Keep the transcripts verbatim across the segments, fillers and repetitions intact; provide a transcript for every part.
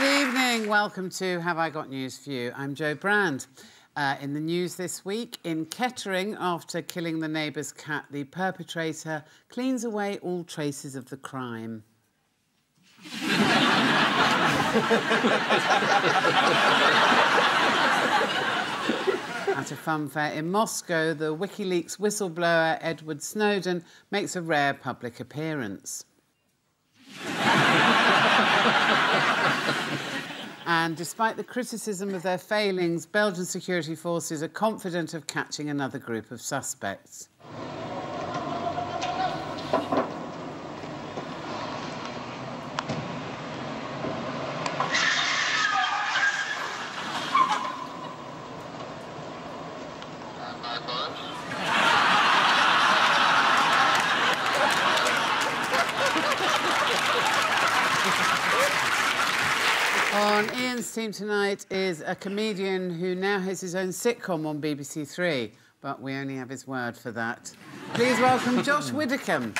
Good evening. Welcome to Have I Got News For You. I'm Jo Brand. Uh, in the news this week, in Kettering, after killing the neighbour's cat, the perpetrator cleans away all traces of the crime. At a fun fair in Moscow, the WikiLeaks whistleblower Edward Snowden makes a rare public appearance. And despite the criticism of their failings, Belgian security forces are confident of catching another group of suspects. Tonight is a comedian who now has his own sitcom on B B C Three, but we only have his word for that. Please welcome Josh Widdicombe.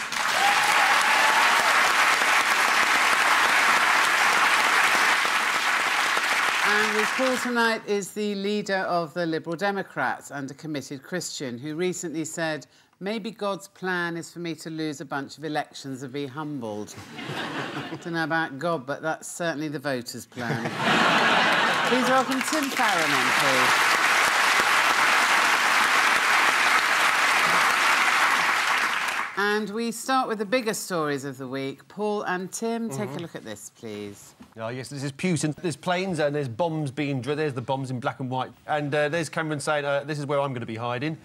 And with Paul tonight is the leader of the Liberal Democrats and a committed Christian who recently said, "Maybe God's plan is for me to lose a bunch of elections and be humbled." I don't know about God, but that's certainly the voters' plan. Please welcome Tim Farron on, please. And we start with the bigger stories of the week. Paul and Tim, mm-hmm. take a look at this, please. Oh, yes, this is Putin. There's planes and there's bombs being drilled. There's the bombs in black and white. And uh, there's Cameron saying, uh, this is where I'm going to be hiding.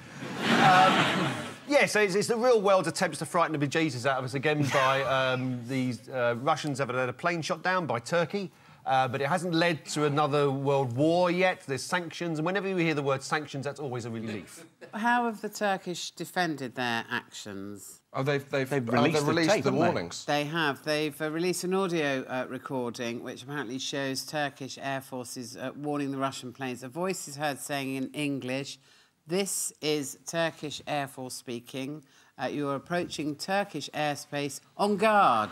um, Yeah, so it's, it's the real-world attempts to frighten the bejesus out of us again by um, these uh, Russians having had a plane shot down by Turkey, uh, but it hasn't led to another world war yet. There's sanctions, and whenever you hear the word sanctions, that's always a relief. How have the Turkish defended their actions? Oh, they've, they've, they've released, uh, they've released the, tape, the warnings. They? they have. They've uh, released an audio uh, recording which apparently shows Turkish air forces uh, warning the Russian planes. A voice is heard saying in English, "This is Turkish Air Force speaking. Uh, you are approaching Turkish airspace. On guard."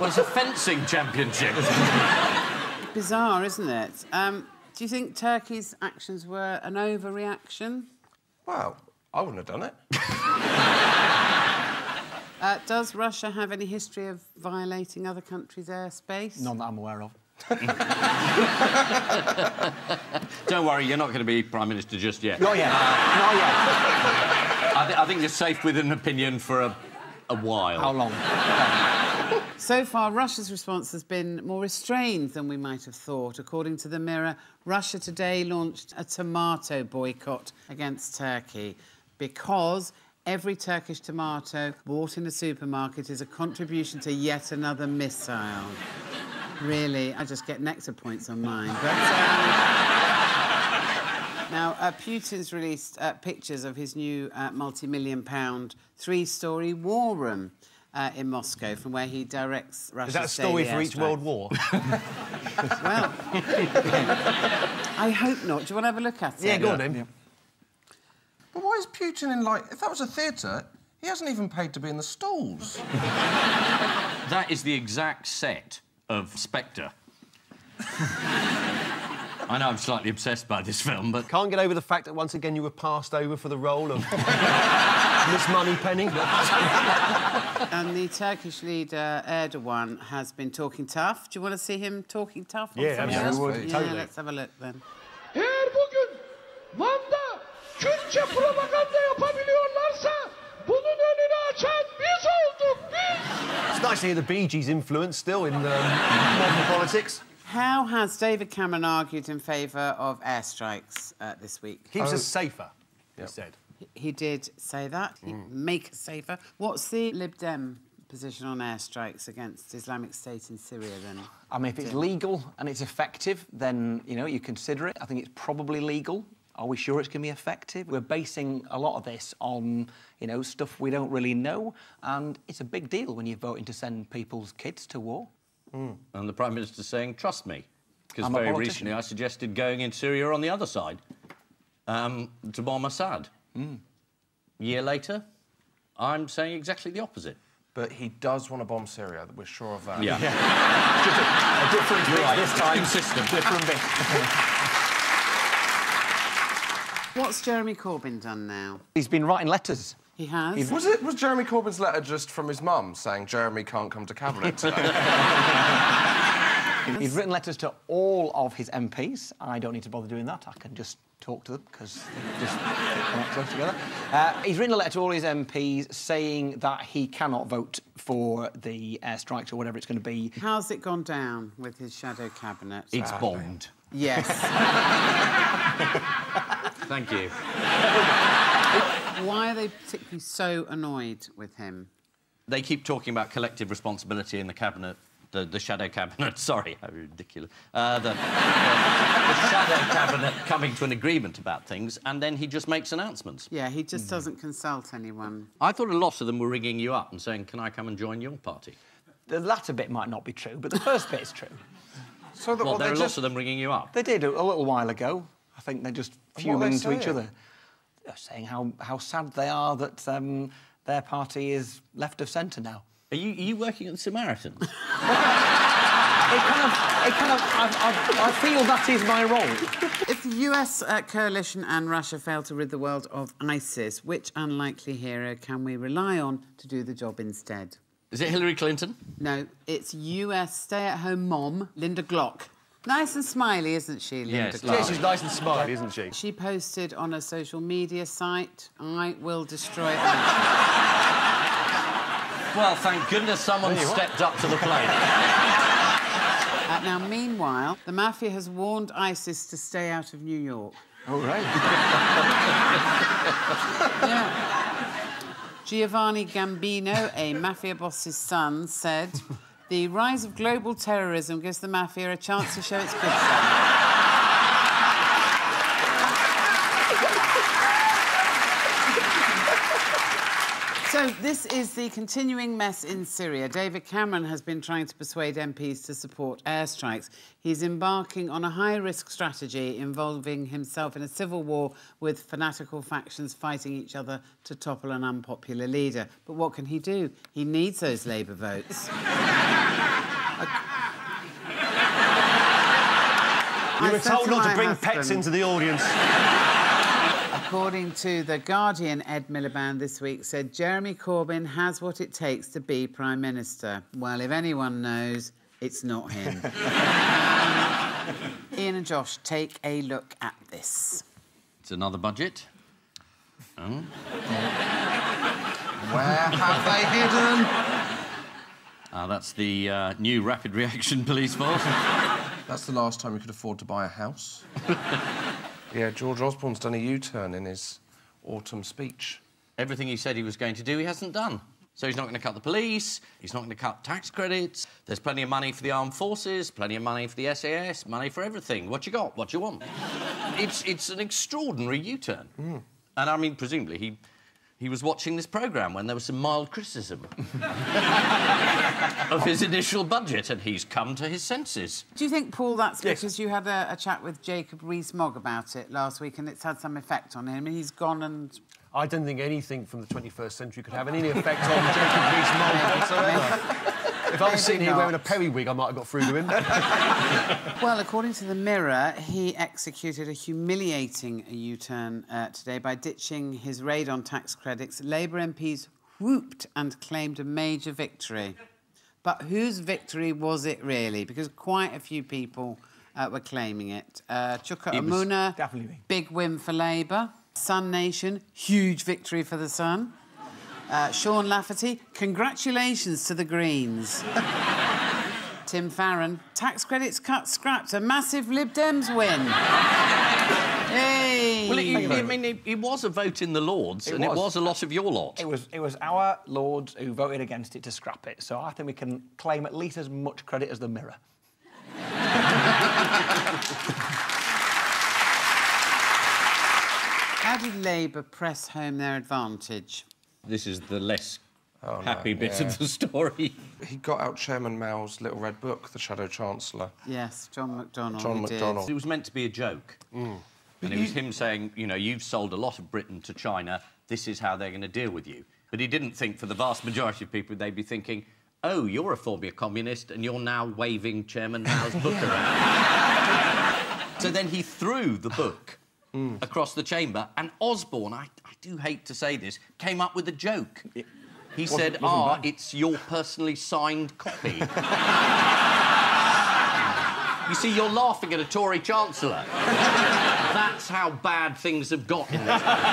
Well, it's a fencing championship. Bizarre, isn't it? Um, do you think Turkey's actions were an overreaction? Well, I wouldn't have done it. uh, does Russia have any history of violating other countries' airspace? None that I'm aware of. Don't worry, you're not going to be Prime Minister just yet. Not yet. Uh, not yet. I, th I think you're safe with an opinion for a, a while. How long? So far, Russia's response has been more restrained than we might have thought. According to The Mirror, Russia today launched a tomato boycott against Turkey because every Turkish tomato bought in a supermarket is a contribution to yet another missile. Really, I just get nectar points on mine. But, um... now, uh, Putin's released uh, pictures of his new uh, multi-million pound three-storey war room uh, in Moscow, from where he directs Russia's daily airstrikes. Is that a story for each world war? Well, I hope not. Do you want to have a look at it? Yeah, go on, then. Yeah. But why is Putin in, like... If that was a theatre, he hasn't even paid to be in the stalls. That is the exact set of Spectre. I know I'm slightly obsessed by this film, but can't get over the fact that once again you were passed over for the role of Miss Moneypenny. And the Turkish leader Erdogan has been talking tough. Do you want to see him talking tough? Yeah, absolutely. Yeah, totally. Let's have a look then. It's nice to hear the Bee Gees' influence still in um, modern politics. How has David Cameron argued in favour of airstrikes uh, this week? Keeps oh. us safer, yep. he said. He did say that. He'd mm. make us safer. What's the Lib Dem position on airstrikes against Islamic State in Syria, then? I mean, if it's legal and it's effective, then, you know, you consider it. I think it's probably legal. Are we sure it's going to be effective? We're basing a lot of this on, you know, stuff we don't really know, and it's a big deal when you're voting to send people's kids to war. Mm. And the Prime Minister's saying, trust me, because very recently I suggested going in Syria on the other side um, to bomb Assad. Mm. A year later, I'm saying exactly the opposite. But he does want to bomb Syria. We're sure of that. Yeah. yeah. It's just a, a different bit right. this time. Consistent. Different bit. What's Jeremy Corbyn done now? He's been writing letters. He has. He's... Was it? Was Jeremy Corbyn's letter just from his mum saying Jeremy can't come to cabinet today? He's written letters to all of his M Ps. I don't need to bother doing that. I can just talk to them because they just connect close together. Uh, he's written a letter to all his M Ps saying that he cannot vote for the airstrikes or whatever it's going to be. How's it gone down with his shadow cabinet? It's uh, bombed. Yes. Thank you. Why are they particularly so annoyed with him? They keep talking about collective responsibility in the cabinet. The, the shadow cabinet, sorry, how ridiculous. Uh, the, the, the shadow cabinet coming to an agreement about things, and then he just makes announcements. Yeah, he just mm. doesn't consult anyone. I thought a lot of them were ringing you up and saying, can I come and join your party? The latter bit might not be true, but the first bit is true. So that, well, well, there are just... lots of them ringing you up. They did, a, a little while ago. I think they're just fuming to each other. They're saying how, how sad they are that um, their party is left of centre now. Are you, are you working at the Samaritans? Well, it kind of... It kind of I, I, I feel that is my role. If the U S uh, coalition and Russia fail to rid the world of ISIS, which unlikely hero can we rely on to do the job instead? Is it Hillary Clinton? No, it's U S stay-at-home mom, Linda Glock. Nice and smiley, isn't she, Linda Glock? Yes, she's nice and smiley, isn't she? She posted on her social media site, I will destroy ISIS. Well, thank goodness someone stepped up to the plate. uh, now, meanwhile, the Mafia has warned ISIS to stay out of New York. Oh, right. Yeah. Giovanni Gambino, a Mafia boss's son, said, the rise of global terrorism gives the Mafia a chance to show its good side. So, this is the continuing mess in Syria. David Cameron has been trying to persuade M Ps to support airstrikes. He's embarking on a high-risk strategy involving himself in a civil war with fanatical factions fighting each other to topple an unpopular leader. But what can he do? He needs those Labour votes. You were told not to bring pets into the audience. According to The Guardian, Ed Miliband this week said Jeremy Corbyn has what it takes to be Prime Minister. Well, if anyone knows, it's not him. um, Ian and Josh, take a look at this. It's another budget. Oh. Where have they hidden? Uh, that's the uh, new Rapid Reaction Police Force. That's the last time we could afford to buy a house. Yeah, George Osborne's done a U-turn in his autumn speech. Everything he said he was going to do, he hasn't done. So he's not going to cut the police, he's not going to cut tax credits, there's plenty of money for the armed forces, plenty of money for the S A S, money for everything. What you got? What you want? it's, it's an extraordinary U-turn. Mm. And, I mean, presumably, he, he was watching this programme when there was some mild criticism of his initial budget, and he's come to his senses. Do you think, Paul, that's yes. because you had a, a chat with Jacob Rees-Mogg about it last week and it's had some effect on him and he's gone and... I don't think anything from the twenty-first century could have any effect on Jacob Rees-Mogg whatsoever. If I was sitting here wearing a periwig, I might have got through to him. Well, according to The Mirror, he executed a humiliating U-turn uh, today by ditching his raid on tax credits. Labour M Ps whooped and claimed a major victory. But whose victory was it, really? Because quite a few people uh, were claiming it. Uh, Chuka Amuna, definitely big win for Labour. Sun Nation, huge victory for the Sun. Uh, Sean Lafferty, congratulations to the Greens. Tim Farron, tax credits cut, scrapped, a massive Lib Dems win. Hey! Well, it, I mean, it, it was a vote in the Lords, it and was. it was a lot of your lot. It was, it was our Lords who voted against it to scrap it, so I think we can claim at least as much credit as The Mirror. How did Labour press home their advantage? This is the less oh, happy no, bit yeah. of the story. He got out Chairman Mao's little red book, The Shadow Chancellor. Yes, John McDonnell. John McDonnell. It was meant to be a joke. Mm. And it was him saying, you know, you've sold a lot of Britain to China, this is how they're going to deal with you. But he didn't think, for the vast majority of people, they'd be thinking, oh, you're a former communist and you're now waving Chairman Mao's book around. So then he threw the book mm. across the chamber, and Osborne, I, I do hate to say this, came up with a joke. It he wasn't, said, wasn't ah, bad. It's your personally signed copy. You see, you're laughing at a Tory Chancellor. That's how bad things have got in this country.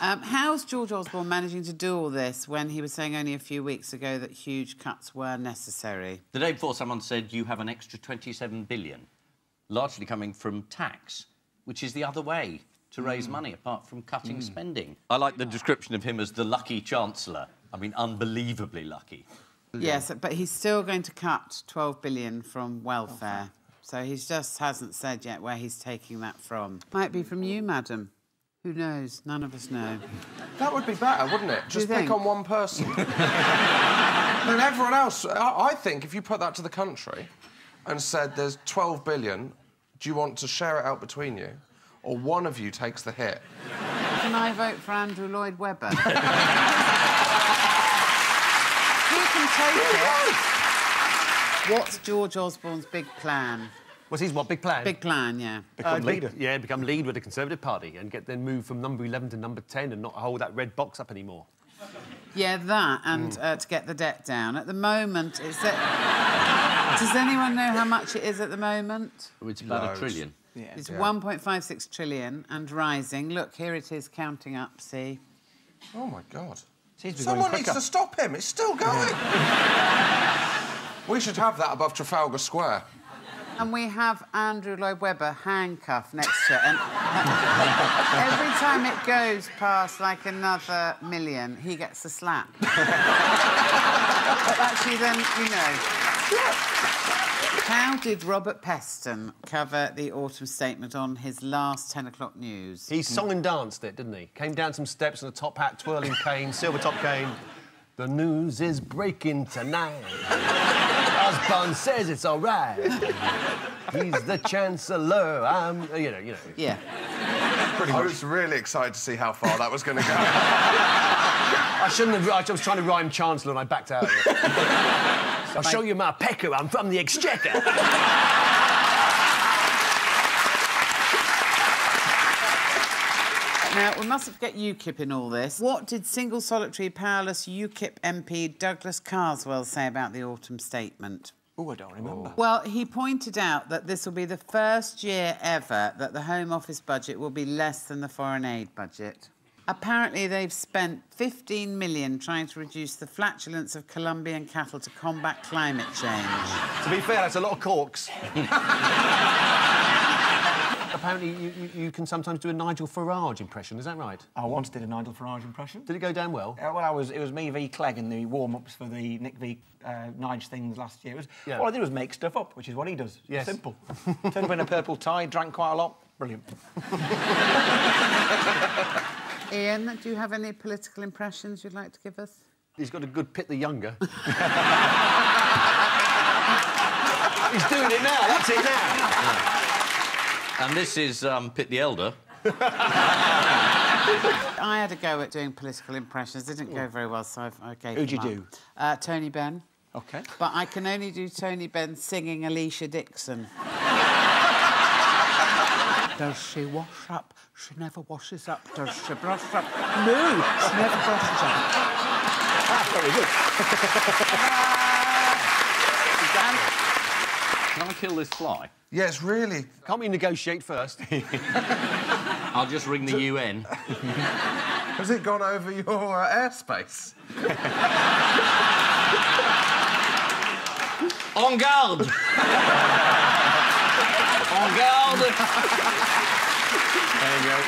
Um, how's George Osborne managing to do all this when he was saying only a few weeks ago that huge cuts were necessary? The day before, someone said you have an extra twenty-seven billion, largely coming from tax, which is the other way to raise mm. money, apart from cutting mm. spending. I like the description of him as the lucky Chancellor. I mean, unbelievably lucky. Yeah. Yes, but he's still going to cut twelve billion from welfare. Oh. So he just hasn't said yet where he's taking that from. Might be from you, madam. Who knows? None of us know. That would be better, wouldn't it? Just pick on one person. Then everyone else... I, I think if you put that to the country and said there's twelve billion, do you want to share it out between you? Or one of you takes the hit? Can I vote for Andrew Lloyd Webber? Who can take it? What's George Osborne's big plan? Was his what? Big plan? Big plan, yeah. Become uh, leader. Yeah, become leader of the Conservative Party and get then moved from number eleven to number ten and not hold that red box up anymore. Yeah, that, and mm. uh, to get the debt down. At the moment, it's... That... Does anyone know how much it is at the moment? It's about Loads. a trillion. Yeah. It's yeah. one point five six trillion and rising. Look, here it is, counting up, see? Oh, my God. Someone needs to stop him. It's still going. Yeah. We should have that above Trafalgar Square. And we have Andrew Lloyd Webber handcuffed next to it. And every time it goes past, like, another million, he gets a slap. But actually, then, you know... How did Robert Peston cover the autumn statement on his last ten o'clock news? He song and danced it, didn't he? Came down some steps in a top hat, twirling cane, silver top cane. The news is breaking tonight. Osborne says it's all right. He's the Chancellor. I'm... You know, you know. Yeah. Pretty much. I was really excited to see how far that was going to go. I shouldn't have... I was trying to rhyme Chancellor and I backed out of it. I'll show you my pecker. I'm from the Exchequer. Now, we mustn't forget UKIP in all this. What did single, solitary, powerless UKIP M P Douglas Carswell say about the autumn statement? Oh, I don't remember. Oh. Well, he pointed out that this will be the first year ever that the Home Office budget will be less than the foreign aid budget. Apparently, they've spent fifteen million trying to reduce the flatulence of Colombian cattle to combat climate change. To be fair, that's a lot of corks. Apparently, you, you, you can sometimes do a Nigel Farage impression, is that right? I once did a Nigel Farage impression. Did it go down well? Uh, well, I was, it was me v Clegg in the warm-ups for the Nick v uh, Nige things last year. It was, yeah. All I did was make stuff up, which is what he does. Yes. Simple. Turned up in a purple tie, drank quite a lot. Brilliant. Ian, do you have any political impressions you'd like to give us? He's got a good Pitt the Younger. He's doing it now, that's it now. Yeah. And this is um, Pitt the Elder. I had a go at doing political impressions. It didn't go very well, so I've, I gave Who'd you up. do? Uh, Tony Benn. OK. But I can only do Tony Benn singing Alicia Dixon. Does she wash up? She never washes up. Does she brush up? No, she never brushes up. That's very good. uh... Can I kill this fly? Yes, really. Can't we negotiate first? I'll just ring the U N. Has it gone over your uh, airspace? En garde! En garde! There you go.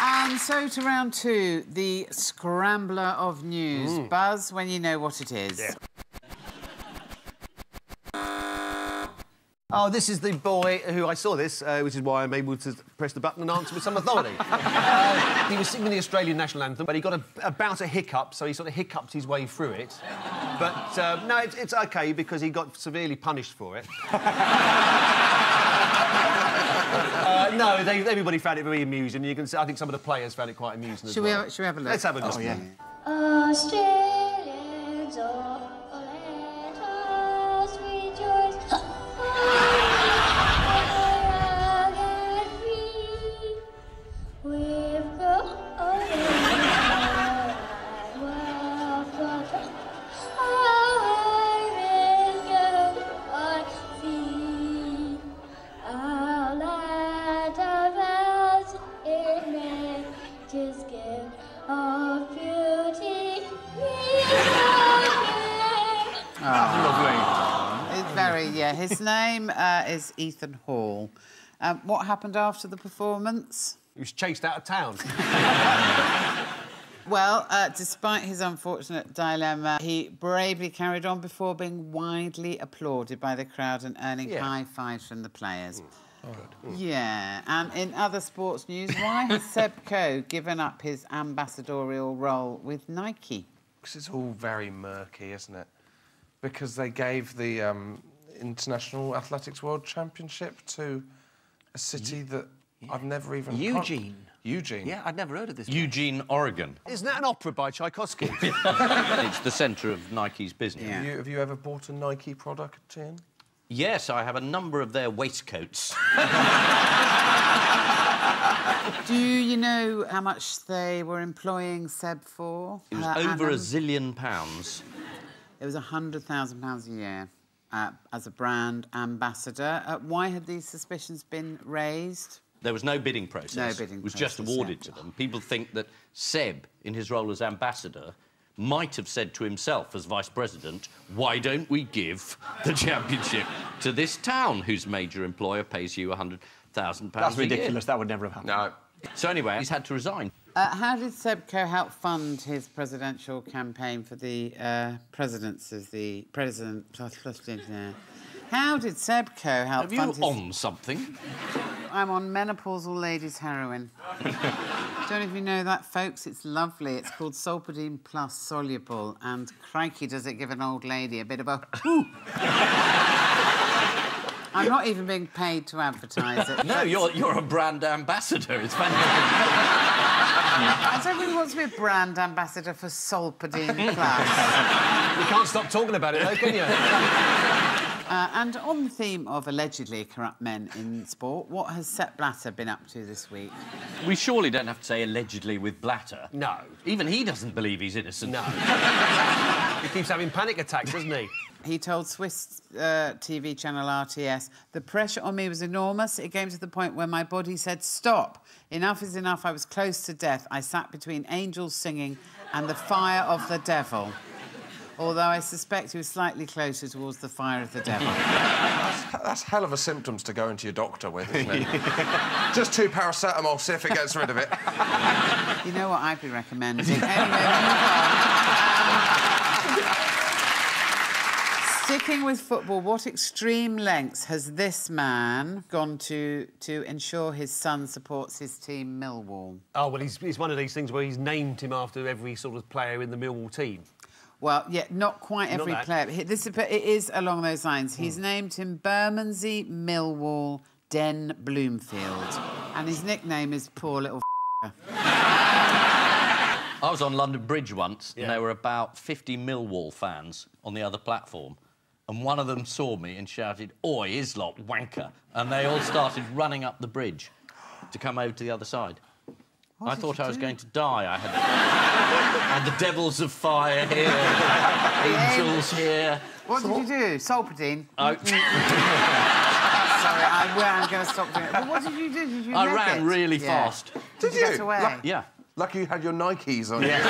And so to round two, the scrambler of news. Mm. Buzz when you know what it is. Yeah. Oh, this is the boy who I saw this, uh, which is why I'm able to press the button and answer with some authority. uh, he was singing the Australian National Anthem, but he got a, about a hiccup, so he sort of hiccuped his way through it. But, uh, no, it's, it's OK, because he got severely punished for it. uh, Uh, no, they, everybody found it very amusing. You can see, I think some of the players found it quite amusing as should well. We have, should we have a look? Let's have a look. Oh, yeah. Australians are... His name uh, is Ethan Hall. Um, what happened after the performance? He was chased out of town. Well, uh, despite his unfortunate dilemma, he bravely carried on before being widely applauded by the crowd and earning yeah. high fives from the players. Mm. Oh, mm. Yeah, and in other sports news, why has Seb Coe given up his ambassadorial role with Nike? Because it's all very murky, isn't it? Because they gave the... Um... International Athletics World Championship to a city that yeah. I've never even... Eugene. Eugene. Yeah, I'd never heard of this place. Eugene, Oregon. Isn't that an opera by Tchaikovsky? It's the centre of Nike's business. Yeah. Have, you, have you ever bought a Nike product in? Yes, I have a number of their waistcoats. Do you know how much they were employing Seb for? It was uh, over Adam? a zillion pounds. It was one hundred thousand pounds a year. Uh, as a brand ambassador. Uh, why had these suspicions been raised? There was no bidding process. No bidding process. It was just awarded yeah. to them. People think that Seb, in his role as ambassador, might have said to himself as vice president, why don't we give the championship to this town whose major employer pays you one hundred thousand pounds a year? That's ridiculous. That would never have happened. No. So anyway, he's had to resign. Uh, how did Seb Coe help fund his presidential campaign for the uh, presidency of the president? How did Seb Coe help fund his... Are you on something? I'm on menopausal ladies' heroin. Don't know if you know that, folks. It's lovely. It's called Solpadeine Plus Soluble, and crikey, does it give an old lady a bit of a... I'm not even being paid to advertise it. No, you're you're a brand ambassador. It's fantastic. I don't really want to be a brand ambassador for Solpadeine Plus. You can't stop talking about it, though, can you? uh, and on the theme of allegedly corrupt men in sport, what has Sepp Blatter been up to this week? We surely don't have to say allegedly with Blatter. No. Even he doesn't believe he's innocent. No. He keeps having panic attacks, doesn't he? He told Swiss uh, T V channel R T S, the pressure on me was enormous. It came to the point where my body said, stop. Enough is enough. I was close to death. I sat between angels singing and the fire of the devil. Although I suspect he was slightly closer towards the fire of the devil. that's, that's hell of a symptoms to go into your doctor with, isn't it? Just two paracetamol, see if it gets rid of it. You know what I'd be recommending? Anyway, sticking with football, what extreme lengths has this man gone to to ensure his son supports his team, Millwall? Oh, well, he's, it's one of these things where he's named him after every sort of player in the Millwall team. Well, yeah, not quite every not player. This, but it is along those lines. Mm. He's named him Bermondsey Millwall Den Bloomfield. And his nickname is Poor Little F***er. I was on London Bridge once, yeah. and there were about fifty Millwall fans on the other platform. And one of them saw me and shouted, "Oi, Islop, wanker!" And they all started running up the bridge to come over to the other side. What I thought I was do? going to die. I had and the devils of fire here, angels here. What so did what? you do? Solpadeine. Oh. Sorry, I, well, I'm going to stop doing it. But what did you do? Did you? I ran it? really yeah. fast. Did, did you? Get away? Like, yeah. Lucky you had your Nikes on. Yeah.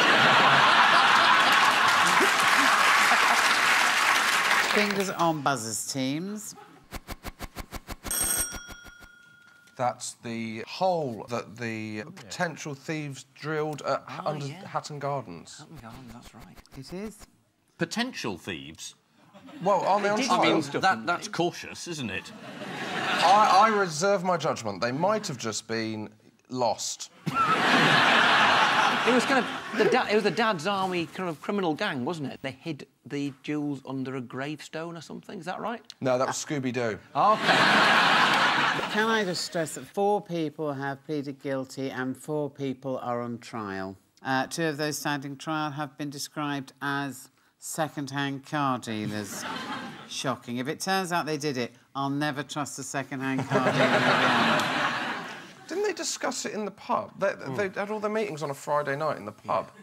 Fingers on buzzers, teams. That's the hole that the oh, potential yeah. thieves drilled at oh, under yeah. Hatton Gardens. Hatton Garden, that's right. It is. Potential thieves? Well, are they on trial? I mean, that, that's cautious, isn't it? I, I reserve my judgment. They might have just been lost. It was kind of the da it was the dad's army kind of criminal gang, wasn't it? They hid the jewels under a gravestone or something. Is that right? No, that was Scooby-Doo. Okay. Can I just stress that four people have pleaded guilty and four people are on trial? Uh, two of those standing trial have been described as second-hand car dealers. Shocking. If it turns out they did it, I'll never trust a second-hand car dealer again. Didn't they discuss it in the pub? They, mm. they had all their meetings on a Friday night in the pub. Yeah.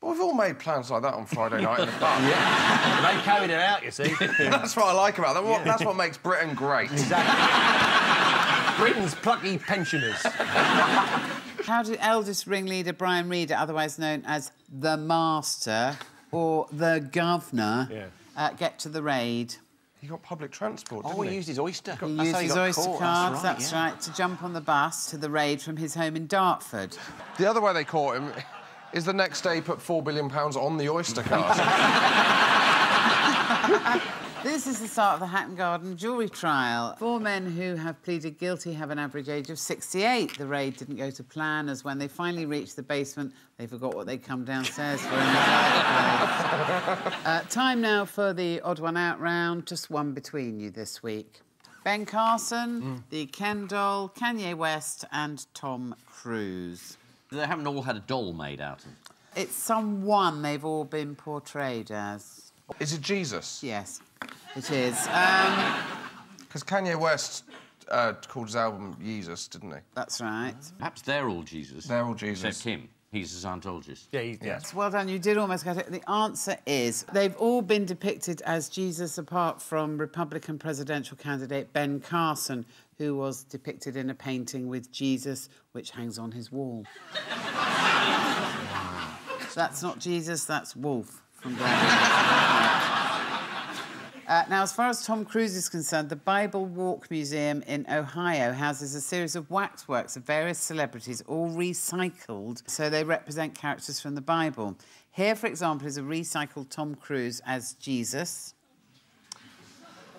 But we've all made plans like that on Friday night in the pub. Yeah. They carried it out, you see. That's what I like about them. Yeah. That's what makes Britain great. Exactly. Britain's plucky pensioners. How did eldest ringleader Brian Reader, otherwise known as the Master or the Governor, yeah. uh, get to the raid? He got public transport, didn't he? Oh, he used his Oyster. He used his Oyster cards, that's right, to jump on the bus to the raid from his home in Dartford. The other way they caught him is the next day he put four billion pounds on the Oyster cards. This is the start of the Hatton Garden jury trial. Four men who have pleaded guilty have an average age of sixty-eight. The raid didn't go to plan, as when they finally reached the basement, they forgot what they'd come downstairs for in the uh, Time now for the odd one out round. Just one between you this week. Ben Carson, mm. the Ken doll, Kanye West and Tom Cruise. They haven't all had a doll made out of it. It's someone they've all been portrayed as. Is it Jesus? Yes. It is. Because um... Kanye West uh, called his album Jesus, didn't he? That's right. Perhaps they're all Jesus. They're all Jesus. Except him. He's a Scientologist. Yeah, he's yeah. Well done, you did almost get it. The answer is they've all been depicted as Jesus apart from Republican presidential candidate Ben Carson, who was depicted in a painting with Jesus, which hangs on his wall. So that's not Jesus, that's Wolf from Blair. Uh, now, as far as Tom Cruise is concerned, the Bible Walk Museum in Ohio houses a series of waxworks of various celebrities, all recycled, so they represent characters from the Bible. Here, for example, is a recycled Tom Cruise as Jesus.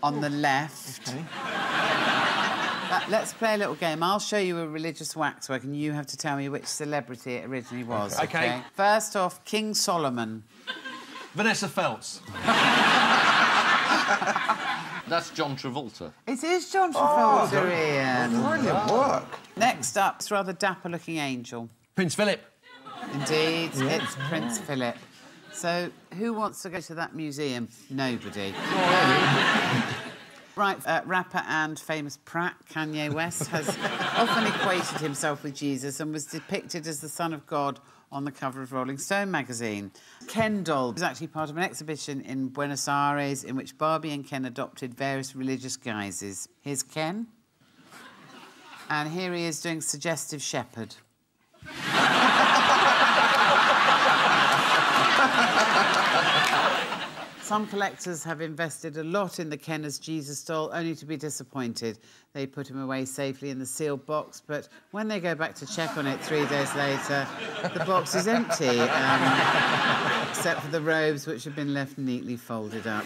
On the left. Okay. Uh, let's play a little game. I'll show you a religious waxwork and you have to tell me which celebrity it originally was. OK. okay? First off, King Solomon. Vanessa Phelps. That's John Travolta. It is John Travolta, oh, Ian. Brilliant work. Next up, it's a rather dapper-looking angel. Prince Philip. Indeed, yeah. it's Prince Philip. So, who wants to go to that museum? Nobody. Oh. Right, uh, rapper and famous prat Kanye West has often equated himself with Jesus and was depicted as the son of God on the cover of Rolling Stone magazine. Ken doll was actually part of an exhibition in Buenos Aires in which Barbie and Ken adopted various religious guises. Here's Ken. And here he is doing suggestive shepherd. Some collectors have invested a lot in the Ken as Jesus doll, only to be disappointed. They put him away safely in the sealed box, but when they go back to check on it three days later, the box is empty, um, except for the robes, which have been left neatly folded up.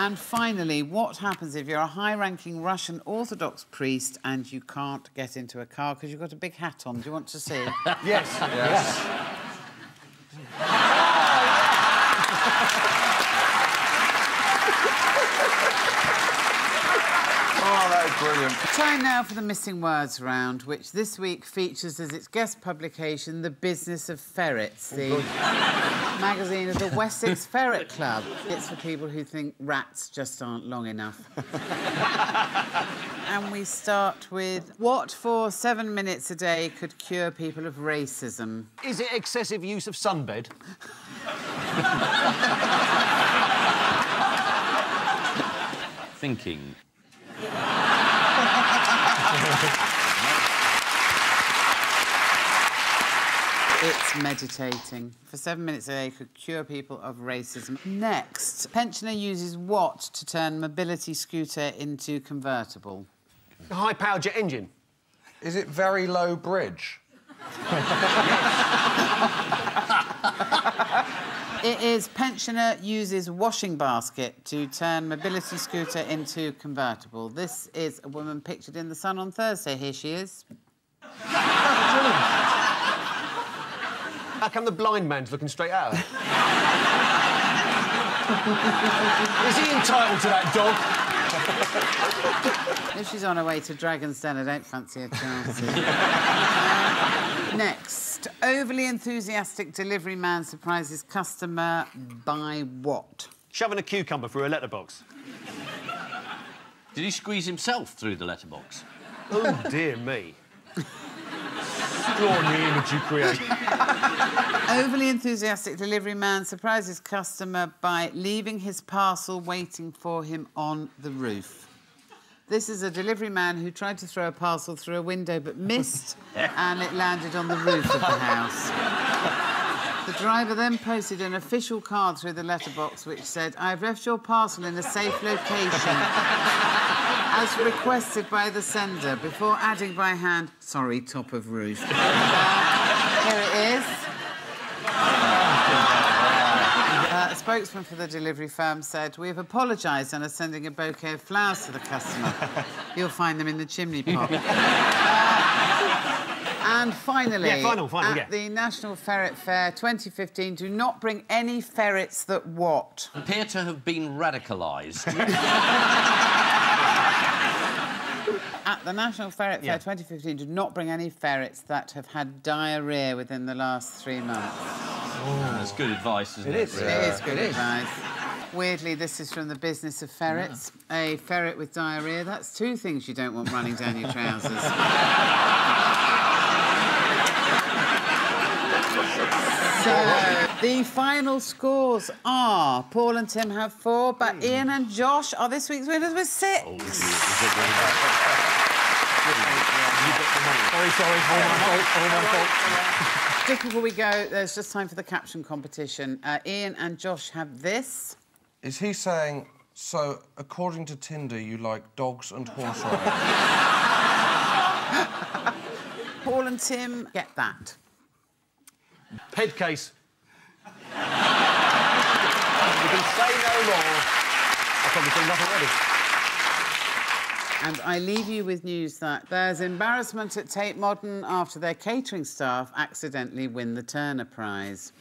And finally, what happens if you're a high-ranking Russian Orthodox priest and you can't get into a car because you've got a big hat on? Do you want to see? Yes. Yes. yes. Oh, that was brilliant. Time now for the Missing Words round, which this week features as its guest publication The Business of Ferrets, the oh, magazine of the Wessex Ferret Club. It's for people who think rats just aren't long enough. And we start with, what for seven minutes a day could cure people of racism? Is it excessive use of sunbed? Thinking. It's meditating. For seven minutes a day could cure people of racism. Next, pensioner uses what to turn mobility scooter into convertible? High-powered jet engine. Is it very low bridge? It is pensioner uses washing basket to turn mobility scooter into convertible. This is a woman pictured in the Sun on Thursday. Here she is. How come the blind man's looking straight at her? Is he entitled to that dog? If she's on her way to Dragon's Den, I don't fancy her chances. Next. Overly enthusiastic delivery man surprises customer by what? Shoving a cucumber through a letterbox. Did he squeeze himself through the letterbox? Oh, dear me. Extraordinary image you create. Overly enthusiastic delivery man surprises customer by leaving his parcel waiting for him on the roof. This is a delivery man who tried to throw a parcel through a window but missed and it landed on the roof of the house. The driver then posted an official card through the letterbox which said, "I've left your parcel in a safe location." As requested by the sender, before adding by hand, sorry, top of roof. uh, here it is. Uh, a spokesman for the delivery firm said, "We have apologised and are sending a bouquet of flowers to the customer. You'll find them in the chimney pot." uh, and finally, yeah, final, final, at yeah. the National Ferret Fair twenty fifteen, do not bring any ferrets that what? Appear to have been radicalised. At the National Ferret Fair yeah. twenty fifteen, did not bring any ferrets that have had diarrhoea within the last three months. Oh, that's good advice, isn't it? It is. Yeah. It is good it advice. Is. Weirdly, this is from the business of ferrets. Yeah. A ferret with diarrhoea, that's two things you don't want running down your trousers. So... the final scores are... Paul and Tim have four, but mm. Ian and Josh are this week's winners with six. Oh, sorry, sorry, all my fault, all my fault. Just before we go, there's just time for the caption competition. Uh, Ian and Josh have this. Is he saying, so, according to Tinder, you like dogs and horse riding? Paul and Tim get that. Head case. You can say no more. I've probably seen enough already. And I leave you with news that there's embarrassment at Tate Modern after their catering staff accidentally win the Turner Prize.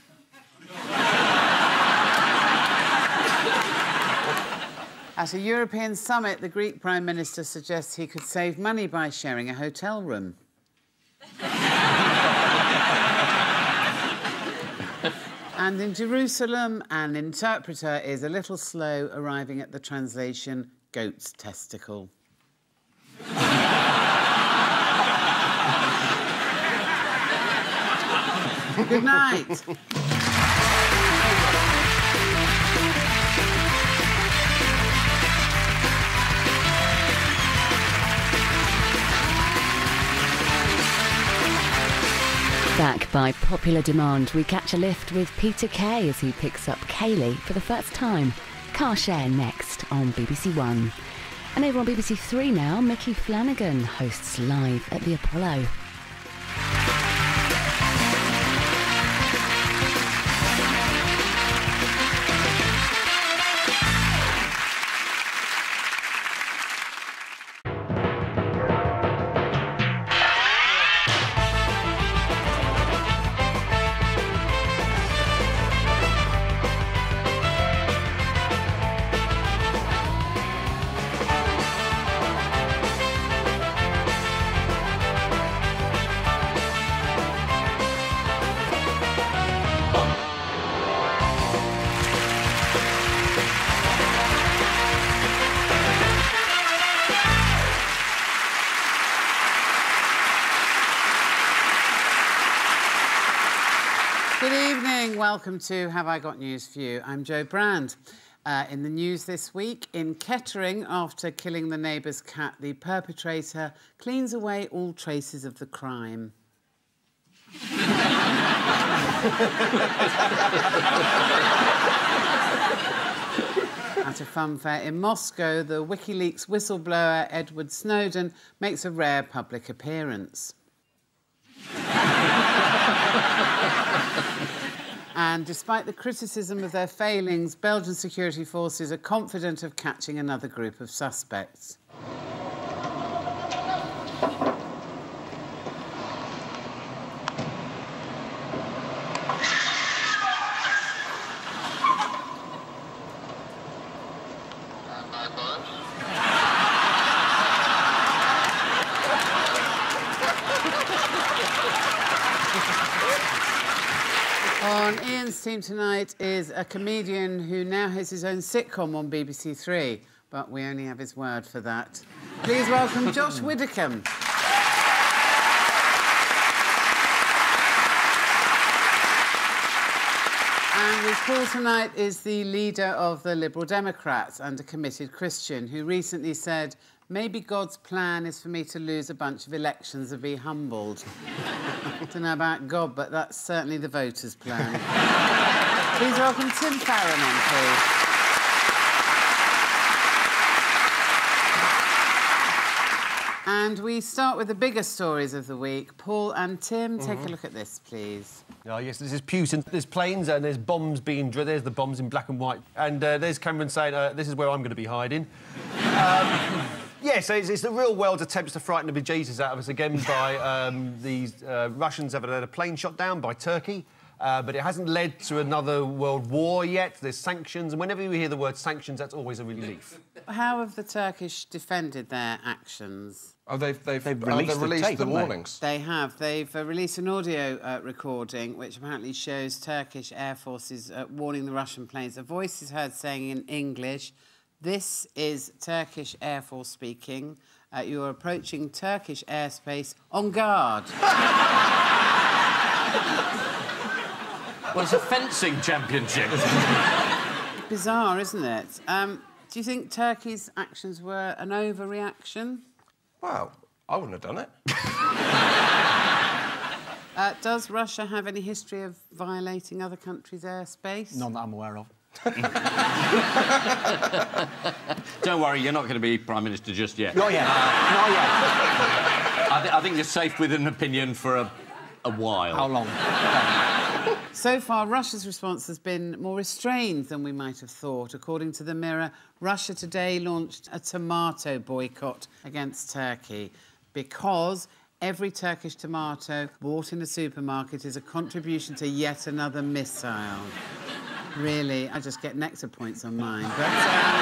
At a European summit, the Greek Prime Minister suggests he could save money by sharing a hotel room. And in Jerusalem, an interpreter is a little slow arriving at the translation, goat's testicle. Good night. Back by popular demand, we catch a lift with Peter Kay as he picks up Kayleigh for the first time. Car Share next on B B C One. And over on B B C Three now, Mickey Flanagan hosts Live at the Apollo. Welcome to Have I Got News For You. I'm Jo Brand. Uh, in the news this week, in Kettering, after killing the neighbour's cat, the perpetrator cleans away all traces of the crime. At a fun fair in Moscow, the WikiLeaks whistleblower Edward Snowden makes a rare public appearance. And despite the criticism of their failings, Belgian security forces are confident of catching another group of suspects. On Ian's team tonight is a comedian who now has his own sitcom on B B C Three, but we only have his word for that. Please welcome Josh Widdicombe. And with Paul tonight is the leader of the Liberal Democrats and a committed Christian who recently said, maybe God's plan is for me to lose a bunch of elections and be humbled. I don't know about God, but that's certainly the voters' plan. Please welcome Tim Farron on, please. And we start with the bigger stories of the week. Paul and Tim, mm-hmm. take a look at this, please. Oh, yes, this is Putin. There's planes and there's bombs being drilled. There's the bombs in black and white. And uh, there's Cameron saying, uh, this is where I'm going to be hiding. um, Yeah, so it's, it's the real world attempts to frighten the bejesus out of us again by um, these uh, Russians have had a plane shot down by Turkey, uh, but it hasn't led to another world war yet. There's sanctions, and whenever you hear the word sanctions, that's always a relief. How have the Turkish defended their actions? Oh, they've, they've, they've released, uh, they've released the, tape, the warnings. They? they have. They've uh, released an audio uh, recording which apparently shows Turkish air forces uh, warning the Russian planes. A voice is heard saying in English, "This is Turkish Air Force speaking. Uh, you are approaching Turkish airspace. On guard." Well, it's a fencing championship. Bizarre, isn't it? Um, do you think Turkey's actions were an overreaction? Well, I wouldn't have done it. uh, does Russia have any history of violating other countries' airspace? None that I'm aware of. Don't worry, you're not going to be Prime Minister just yet. Not yet. Uh, not yet. I, th I think you're safe with an opinion for a, a while. How long? So far, Russia's response has been more restrained than we might have thought. According to The Mirror, Russia today launched a tomato boycott against Turkey because every Turkish tomato bought in a supermarket is a contribution to yet another missile. Really, I just get nectar points on mine. But, um...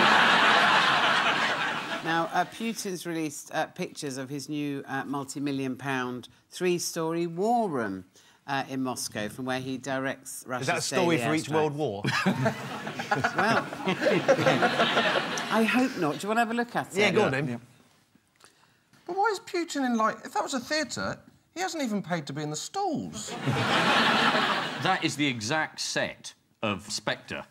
now, uh, Putin's released uh, pictures of his new uh, multi-million pound three-storey war room uh, in Moscow, from where he directs Russia's daily airstrikes. Is that a story for each world war? Well, I hope not. Do you want to have a look at it? Yeah, go on, then. Yeah. But why is Putin in, like... If that was a theatre, he hasn't even paid to be in the stalls. That is the exact set of Spectre.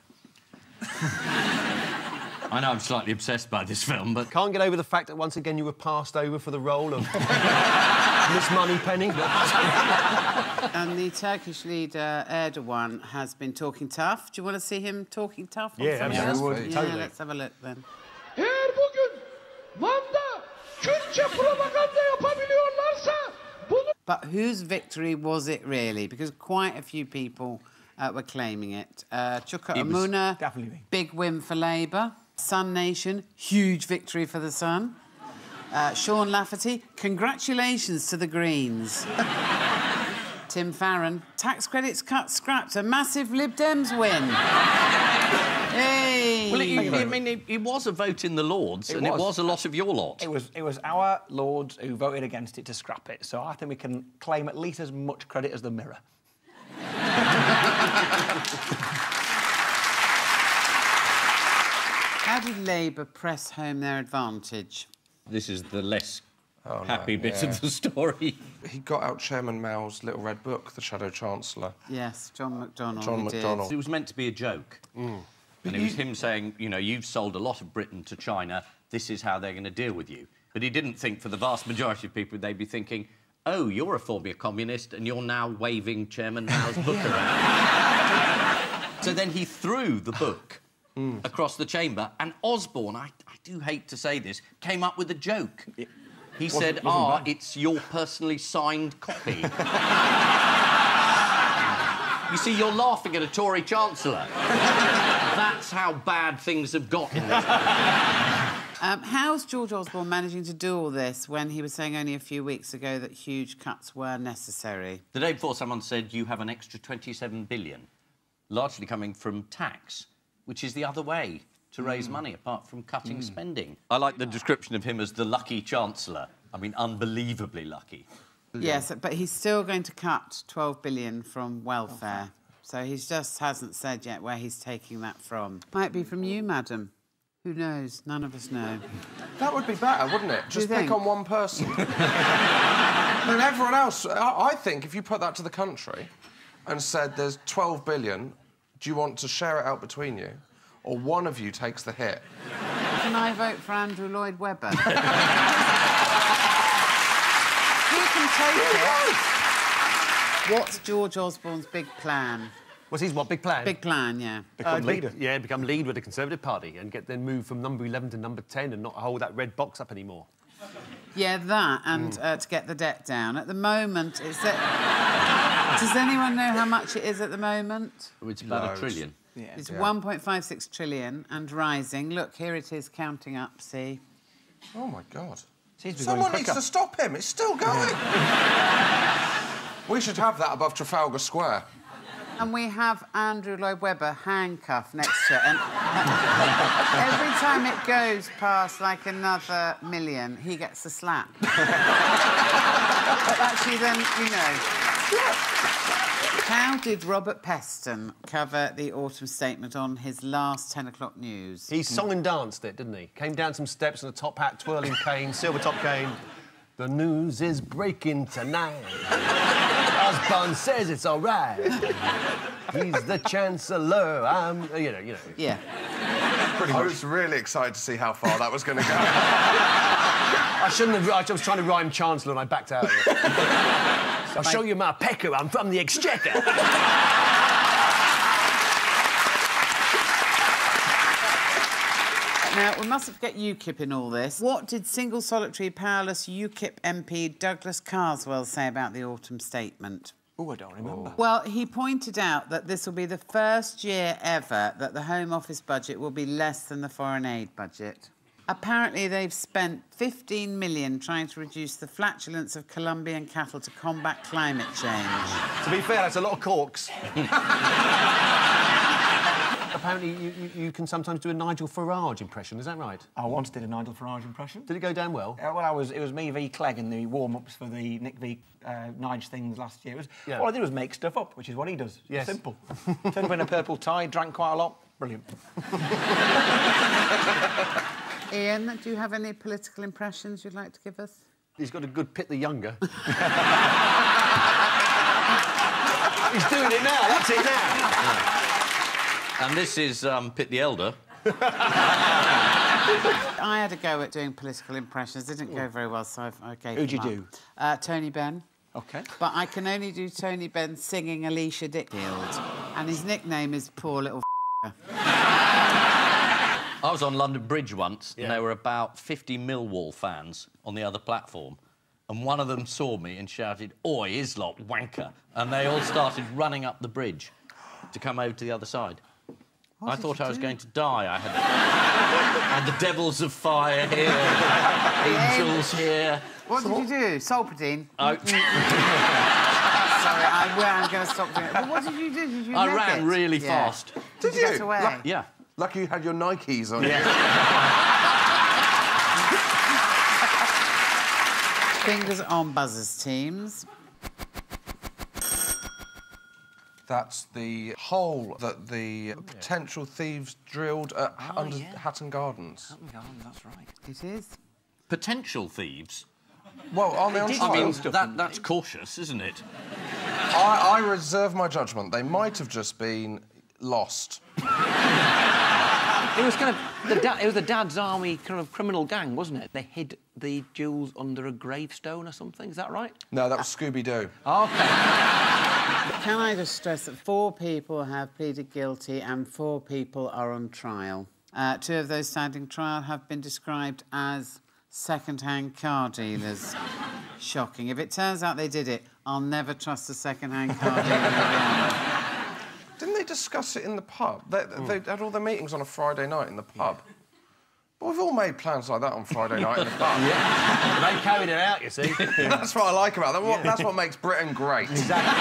I know I'm slightly obsessed by this film, but can't get over the fact that once again you were passed over for the role of Miss Moneypenny. And the Turkish leader Erdogan has been talking tough. Do you want to see him talking tough? Yeah, absolutely. Yeah, totally. Let's have a look then. But whose victory was it really? Because quite a few people Uh, we're claiming it. Uh, Chuka Amuna, definitely big win for Labour. Sun Nation, huge victory for the Sun. Uh, Sean Lafferty, congratulations to the Greens. Tim Farron, tax credits cut, scrapped, a massive Lib Dems win. Hey! Well, it, I mean, it, it was a vote in the Lords, it and was. it was a lot of your lot. It was, it was our Lords who voted against it to scrap it, so I think we can claim at least as much credit as The Mirror. How did Labour press home their advantage? This is the less oh, happy no, bit yeah. of the story. He got out Chairman Mao's little red book, The Shadow Chancellor. Yes, John McDonnell. John McDonnell. It was meant to be a joke. Mm. And it was him saying, you know, you've sold a lot of Britain to China, this is how they're going to deal with you. But he didn't think, for the vast majority of people, they'd be thinking, oh, you're a former communist and you're now waving Chairman Mao's book around. So then he threw the book mm. across the chamber, and Osborne, I, I do hate to say this, came up with a joke. It, he wasn't, said, wasn't ah, bad. It's your personally signed copy. You see, you're laughing at a Tory Chancellor. That's how bad things have got in this country. Um, how's George Osborne managing to do all this when he was saying only a few weeks ago that huge cuts were necessary? The day before, someone said you have an extra twenty-seven billion, largely coming from tax, which is the other way to raise mm. money, apart from cutting mm. spending. I like the description of him as the lucky Chancellor. I mean, unbelievably lucky. Yes, but he's still going to cut twelve billion from welfare. So he just hasn't said yet where he's taking that from. Might be from you, madam. Who knows? None of us know. That would be better, wouldn't it? Just pick on one person. Then everyone else... I, I think if you put that to the country and said there's twelve billion, do you want to share it out between you? Or one of you takes the hit? Can I vote for Andrew Lloyd Webber? Who can take it? What's George Osborne's big plan? What's his what? Big plan? Big plan, yeah. Become uh, leader. Be, yeah, become leader of the Conservative Party and get then move from number eleven to number ten and not hold that red box up anymore. Yeah, that, and mm. uh, to get the debt down. At the moment, it's... That... Does anyone know how much it is at the moment? It's about Large. a trillion. Yeah. It's yeah. one point five six trillion and rising. Look, here it is, counting up, see? Oh, my God. Someone needs to stop him. It's still going. Yeah. We should have that above Trafalgar Square. And we have Andrew Lloyd Webber handcuffed next to it. And every time it goes past, like, another million, he gets a slap. But actually, then, you know... Yeah. How did Robert Peston cover the autumn statement on his last ten o'clock news? He song and danced it, didn't he? Came down some steps in a top hat, twirling cane, silver top cane. The news is breaking tonight. Osborne says it's all right. He's the Chancellor. I'm, you know, you know. Yeah. Pretty much. I was really excited to see how far that was going to go. I shouldn't have. I was trying to rhyme Chancellor and I backed out of it. I'll show you my pecker. I'm from the Exchequer. Now, we mustn't forget UKIP in all this. What did single, solitary, powerless UKIP M P Douglas Carswell say about the autumn statement? Oh, I don't remember. Oh. Well, he pointed out that this will be the first year ever that the Home Office budget will be less than the foreign aid budget. Apparently, they've spent fifteen million trying to reduce the flatulence of Colombian cattle to combat climate change. To be fair, that's a lot of corks. Apparently, you, you, you can sometimes do a Nigel Farage impression, is that right? I once did a Nigel Farage impression. Did it go down well? Uh, well, I was, it was me v Clegg in the warm-ups for the Nick v uh, Nige things last year. It was, yeah. All I did was make stuff up, which is what he does. Yes. Simple. Turned up in a purple tie, drank quite a lot. Brilliant. Ian, do you have any political impressions you'd like to give us? He's got a good Pitt the Younger. He's doing it now, that's it now. Yeah. And this is um, Pitt the Elder. I had a go at doing political impressions. It didn't go very well, so I've, I gave Who'd you up. do? Uh, Tony Benn. OK. But I can only do Tony Benn singing Alicia Dickfield. And his nickname is Poor Little F***er. I was on London Bridge once, yeah. and there were about fifty Millwall fans on the other platform. And one of them saw me and shouted, "Oi, Islop, wanker!" And they all started running up the bridge to come over to the other side. What I thought I was do? going to die. I had, and the devils of fire here, angels here. What so did what? you do? Solpidine. Oh. Sorry, I, well, I'm going to stop doing it. But what did you do? Did you? I ran it? really yeah. fast. Did, did you? you? Get away? L yeah. Lucky you had your Nikes on. Yeah. Fingers on buzzers, teams. That's the hole that the oh, yeah. potential thieves drilled at oh, under yeah. Hatton Gardens. Hatton Garden, that's right. It is. Potential thieves? Well, on the I mean, that, that's cautious, isn't it? I, I reserve my judgment. They might have just been lost. It was kind of... The da it was the Dad's Army kind of criminal gang, wasn't it? They hid the jewels under a gravestone or something, is that right? No, that was Scooby-Doo. OK. Can I just stress that four people have pleaded guilty and four people are on trial? Uh, two of those standing trial have been described as second-hand car dealers. Shocking. If it turns out they did it, I'll never trust a second-hand car dealer again. Didn't they discuss it in the pub? They, they mm. had all their meetings on a Friday night in the pub. Yeah. But we've all made plans like that on Friday night in the pub. Yeah. They carried it out, you see. That's what I like about them. Yeah. That's what makes Britain great. Exactly.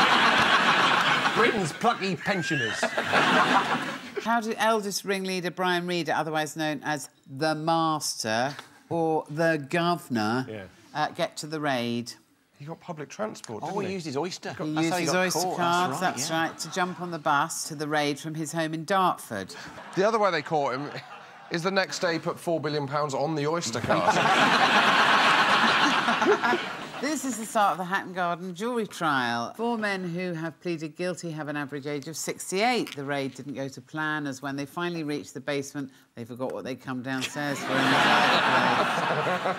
Britain's plucky pensioners. How did eldest ringleader Brian Reader, otherwise known as the Master or the Governor, yeah. uh, get to the raid? He got public transport, didn't he? Oh, he used his Oyster. He used his Oyster cards, that's right, to jump on the bus to the raid from his home in Dartford. The other way they caught him is the next day he put four billion pounds on the Oyster card. This is the start of the Hatton Garden jury trial. Four men who have pleaded guilty have an average age of sixty-eight. The raid didn't go to plan, as when they finally reached the basement, they forgot what they'd come downstairs for in the first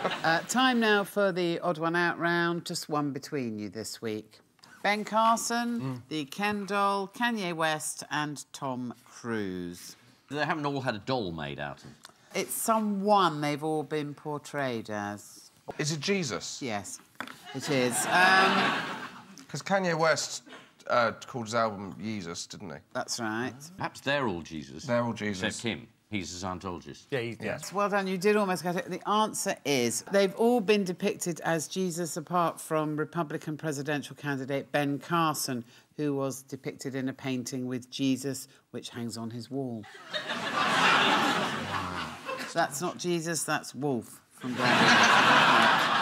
place. Uh, time now for the odd one out round. Just one between you this week. Ben Carson, mm. the Ken doll, Kanye West and Tom Cruise. They haven't all had a doll made out of it. It's someone they've all been portrayed as. Is it Jesus? Yes. It is. Because um... Kanye West uh, called his album Jesus, didn't he? That's right. Perhaps they're all Jesus. They're all Jesus. Except him. He's a Scientologist. Yeah, he's yes. Well done, you did almost get it. The answer is they've all been depicted as Jesus apart from Republican presidential candidate Ben Carson, who was depicted in a painting with Jesus, which hangs on his wall. So that's not Jesus, that's Wolf from Black.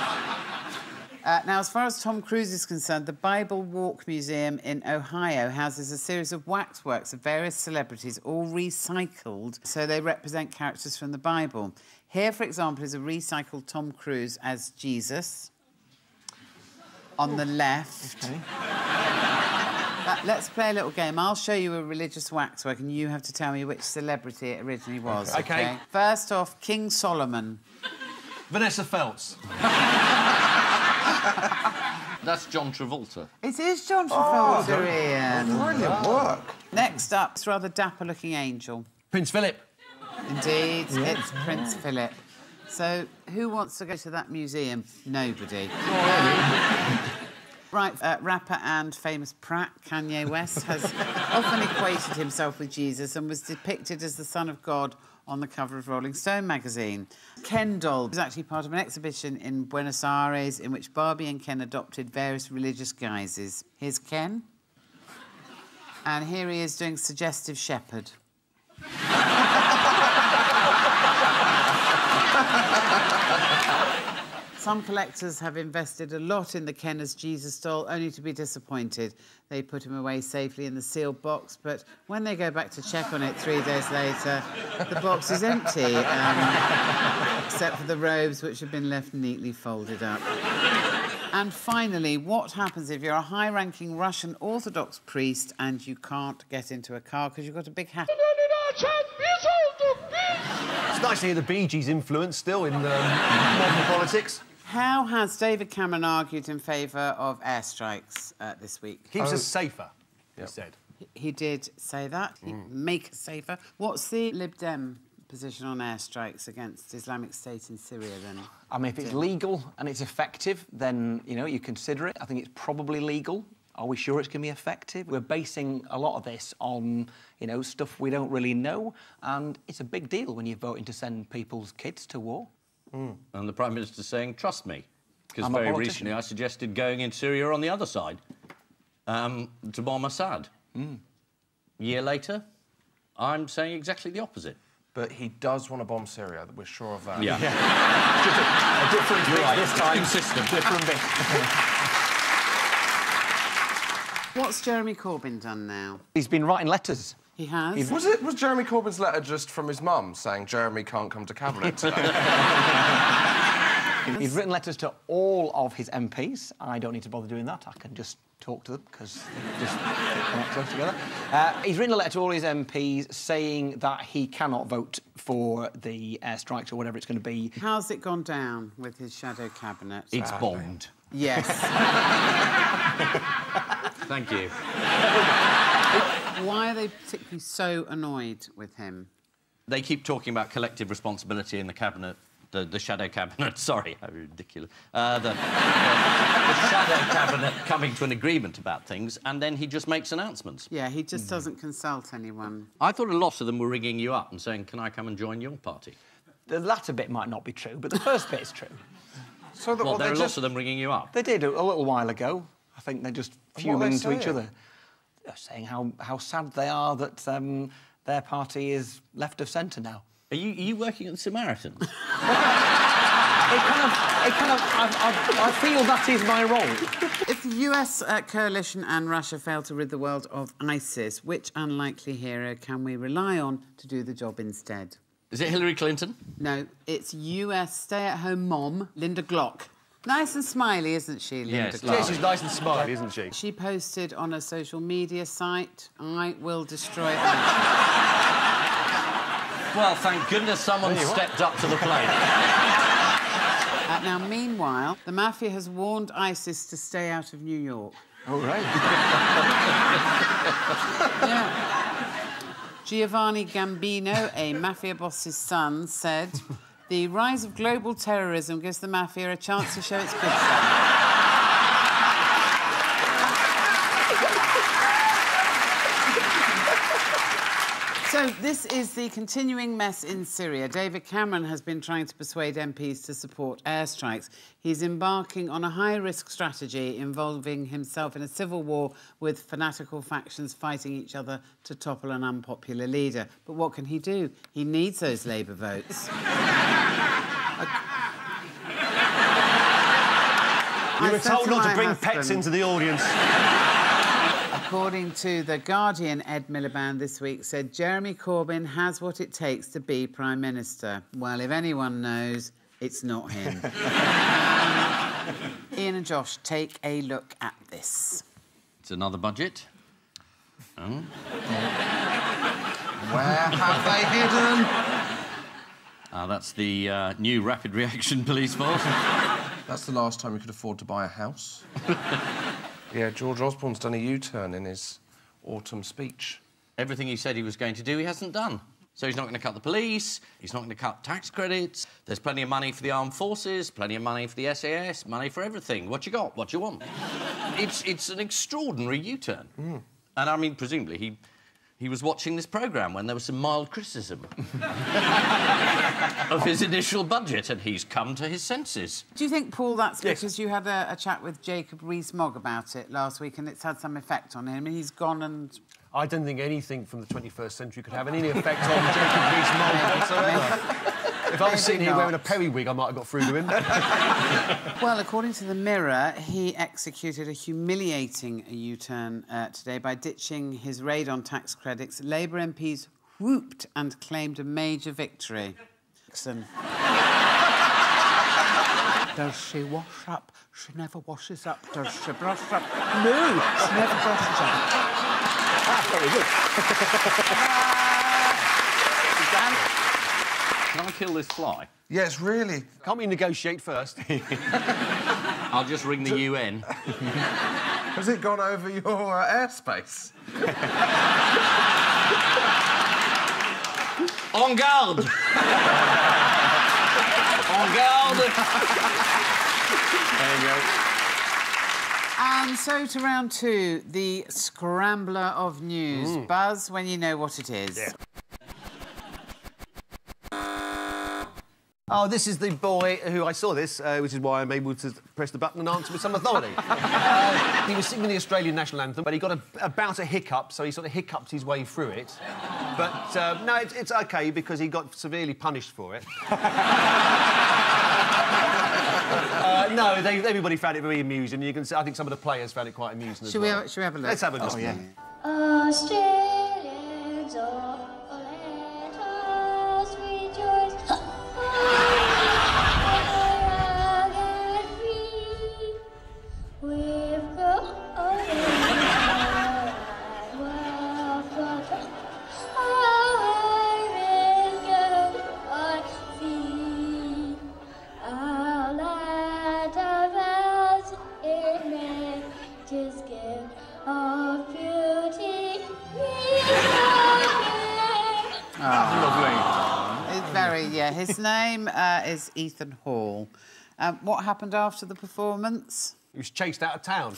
Uh, now, as far as Tom Cruise is concerned, the Bible Walk Museum in Ohio houses a series of waxworks of various celebrities, all recycled, so they represent characters from the Bible. Here, for example, is a recycled Tom Cruise as Jesus. On the left. Okay. uh, let's play a little game. I'll show you a religious waxwork and you have to tell me which celebrity it originally was. OK. okay? First off, King Solomon. Vanessa Feltz. That's John Travolta. It is John Travolta, oh, Ian. Brilliant work. Next up, it's a rather dapper-looking angel. Prince Philip. Indeed, yeah. It's Prince Philip. So, who wants to go to that museum? Nobody. Right, uh, rapper and famous prat Kanye West has often equated himself with Jesus and was depicted as the son of God on the cover of Rolling Stone magazine. Ken doll was actually part of an exhibition in Buenos Aires in which Barbie and Ken adopted various religious guises. Here's Ken. And here he is doing suggestive shepherd. Some collectors have invested a lot in the Ken as Jesus doll, only to be disappointed. They put him away safely in the sealed box, but when they go back to check on it three days later, the box is empty, um, except for the robes, which have been left neatly folded up. And finally, what happens if you're a high-ranking Russian Orthodox priest and you can't get into a car because you've got a big hat? It's nice to hear the Bee Gees' influence still in um, modern politics. How has David Cameron argued in favour of airstrikes uh, this week? Keeps oh. us safer, yep. he said. He, he did say that. He'd mm. make us safer. What's the Lib Dem position on airstrikes against Islamic State in Syria, then? I mean, if it's legal and it's effective, then, you know, you consider it. I think it's probably legal. Are we sure it's going to be effective? We're basing a lot of this on, you know, stuff we don't really know, and it's a big deal when you're voting to send people's kids to war. Mm. And the Prime Minister's saying, trust me, because very recently I suggested going in Syria on the other side um, to bomb Assad. Mm. A year later, I'm saying exactly the opposite. But he does want to bomb Syria, we're sure of that. Yeah. yeah. a different bit right. this time. Consistent. Different bit. What's Jeremy Corbyn done now? He's been writing letters. He has? He's... Was it was Jeremy Corbyn's letter just from his mum saying Jeremy can't come to Cabinet today? He's written letters to all of his M Ps. I don't need to bother doing that. I can just talk to them, because they just connect close together. Uh, he's written a letter to all his M Ps saying that he cannot vote for the airstrikes or whatever it's going to be. How's it gone down with his Shadow Cabinet? It's Sadly. bombed. Yes. Thank you. Why are they particularly so annoyed with him? They keep talking about collective responsibility in the Cabinet, the, the Shadow Cabinet, sorry, how ridiculous. Uh, the, the, the Shadow Cabinet coming to an agreement about things, and then he just makes announcements. Yeah, he just mm-hmm. doesn't consult anyone. I thought a lot of them were ringing you up and saying, can I come and join your party? The latter bit might not be true, but the first bit is true. So that, well, well, there are just... lots of them ringing you up. They did, a, a little while ago. I think they're just fuming to each other. They're saying how, how sad they are that um, their party is left of centre now. Are you, are you working at the Samaritans? kind of, it kind of I, I, I feel that is my role. If the U S uh, coalition and Russia fail to rid the world of ISIS, which unlikely hero can we rely on to do the job instead? Is it Hillary Clinton? No, it's U S stay-at-home mom, Linda Glock. Nice and smiley, isn't she, Linda yes, Glock? Yes, she's nice and smiley, isn't she? She posted on a social media site, I will destroy ISIS. Well, thank goodness someone stepped up to the plate. Uh, now, meanwhile, the Mafia has warned ISIS to stay out of New York. Oh, right. Yeah. Giovanni Gambino, a Mafia boss's son, said, the rise of global terrorism gives the Mafia a chance to show its good side. So, this is the continuing mess in Syria. David Cameron has been trying to persuade M Ps to support airstrikes. He's embarking on a high-risk strategy involving himself in a civil war with fanatical factions fighting each other to topple an unpopular leader. But what can he do? He needs those Labour votes. You were told not to bring pets into the audience. According to The Guardian, Ed Miliband this week said Jeremy Corbyn has what it takes to be Prime Minister. Well, if anyone knows, it's not him. um, Ian and Josh, take a look at this. It's another budget. Oh. Where have they hidden? Uh, that's the uh, new Rapid Reaction Police Force. That's the last time we could afford to buy a house. Yeah, George Osborne's done a U-turn in his autumn speech. Everything he said he was going to do, he hasn't done. So he's not going to cut the police, he's not going to cut tax credits, there's plenty of money for the armed forces, plenty of money for the S A S, money for everything. What you got? What you want? It's, it's an extraordinary U-turn. Mm. And, I mean, presumably he, he was watching this programme when there was some mild criticism of his initial budget, and he's come to his senses. Do you think, Paul, that's yes. because you had a, a chat with Jacob Rees-Mogg about it last week and it's had some effect on him, and he's gone and... I don't think anything from the twenty-first century could have any effect on Jacob Rees-Mogg whatsoever. If I was sitting here wearing a periwig, I might have got through to him. Well, according to The Mirror, he executed a humiliating U-turn uh, today by ditching his raid on tax credits. Labour M Ps whooped and claimed a major victory. Does she wash up? She never washes up. Does she brush up? No, she never brushes up. That's very good. uh, Can I kill this fly? Yes, really. Can't we negotiate first? I'll just ring the U N. Has it gone over your uh, airspace? En garde! En garde! There you go. And so to round two, the scrambler of news. Mm. Buzz when you know what it is. Yeah. Oh, this is the boy who I saw this, uh, which is why I'm able to press the button and answer with some authority. uh, he was singing the Australian national anthem, but he got a, about a hiccup, so he sort of hiccuped his way through it. But, uh, no, it's, it's OK, because he got severely punished for it. uh, no, they, everybody found it very amusing. You can see, I think some of the players found it quite amusing as should well. We have, should we have a look? Let's have a look. Oh, yeah. Australians are... His name uh, is Ethan Hall. Um, what happened after the performance? He was chased out of town.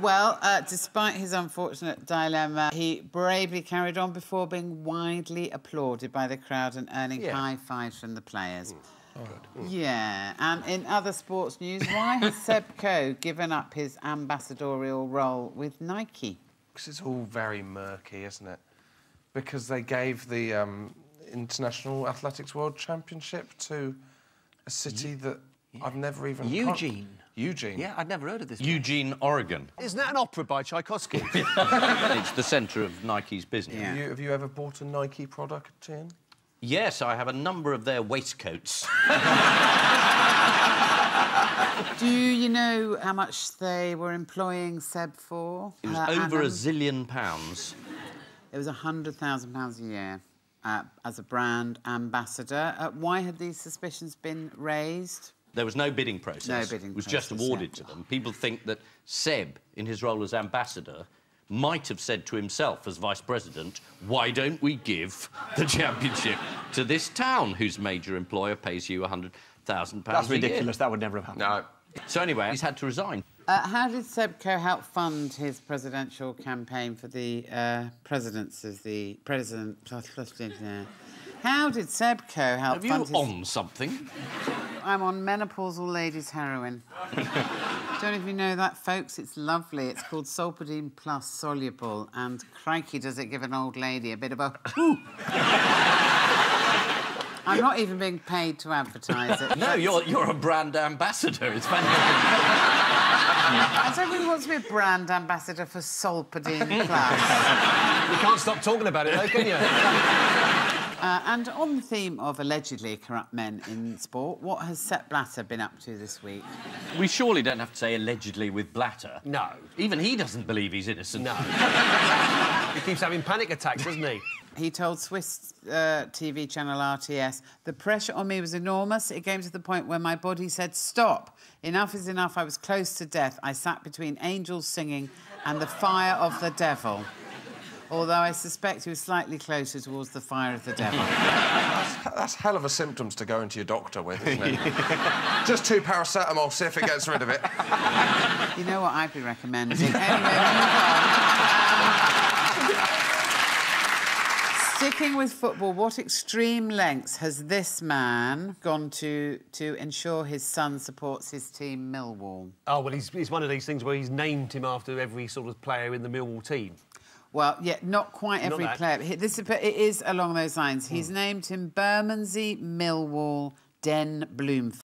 Well, uh, despite his unfortunate dilemma, he bravely carried on before being widely applauded by the crowd and earning yeah. high fives from the players. Mm. Oh, mm. Yeah, and in other sports news, why has Seb Coe given up his ambassadorial role with Nike? Because it's all very murky, isn't it? Because they gave the... Um... International Athletics World Championship to a city you, that yeah. I've never even... Eugene. Eugene. Yeah, I'd never heard of this place. Eugene, Oregon. Isn't that an opera by Tchaikovsky? It's the centre of Nike's business. Yeah. Have, you, have you ever bought a Nike product in? Yes, I have a number of their waistcoats. Do you know how much they were employing Seb for? It was uh, over Adam? a zillion pounds. It was one hundred thousand pounds a year uh, as a brand ambassador. Uh, why had these suspicions been raised? There was no bidding process. No bidding process. It was process, just awarded yeah. to them. People think that Seb, in his role as ambassador, might have said to himself as vice president, why don't we give the championship to this town whose major employer pays you one hundred thousand pounds a year? That's ridiculous. That would never have happened. No. So anyway, he's had to resign. Uh, how did Seb Coe help fund his presidential campaign for the uh, presidency? The president... How did Seb Coe help fund his... Are you on something? I'm on menopausal ladies' heroin. Don't know if you know that, folks. It's lovely. It's called Solpadeine Plus Soluble, and crikey, does it give an old lady a bit of a... I'm not even being paid to advertise it. No, you're, you're a brand ambassador. It's fantastic. I don't really want to be a brand ambassador for Solpadeine Plus. You can't stop talking about it, though, can you? Uh, and on the theme of allegedly corrupt men in sport, what has Sepp Blatter been up to this week? We surely don't have to say allegedly with Blatter. No. Even he doesn't believe he's innocent. No. He keeps having panic attacks, doesn't he? He told Swiss uh, T V channel R T S, the pressure on me was enormous. It came to the point where my body said, stop. Enough is enough. I was close to death. I sat between angels singing and the fire of the devil. Although I suspect he was slightly closer towards the fire of the devil. that's, that's hell of a symptoms to go into your doctor with, isn't it? Just two paracetamol, see if it gets rid of it. You know what I'd be recommending? Anyway, um, sticking with football, what extreme lengths has this man gone to to ensure his son supports his team, Millwall? Oh, well, he's, he's one of these things where he's named him after every sort of player in the Millwall team. Well, yeah, not quite every not player. This, but it is along those lines. Mm. He's named him Bermondsey Millwall Den Bloomfield.